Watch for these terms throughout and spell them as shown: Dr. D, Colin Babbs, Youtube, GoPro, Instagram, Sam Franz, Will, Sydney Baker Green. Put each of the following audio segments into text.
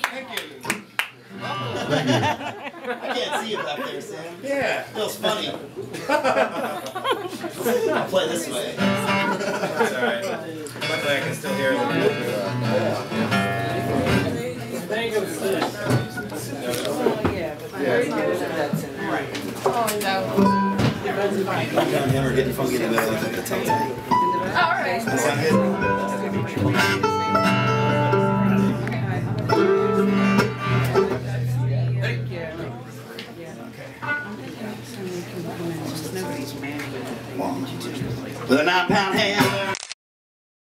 Picking. I can't see you back there, Sam. Yeah. Feels funny. I'll play this way. That's alright. Luckily I can still hear them. John Hammer getting funky in the middle of the tongue. Alright. That's not good. With a 9-pound hammer,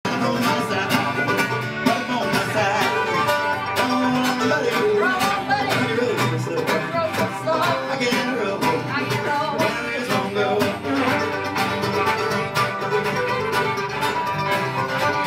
I'm on my side, I'm on my side, I'm on my buddy, I can't roll, where it's gonna go.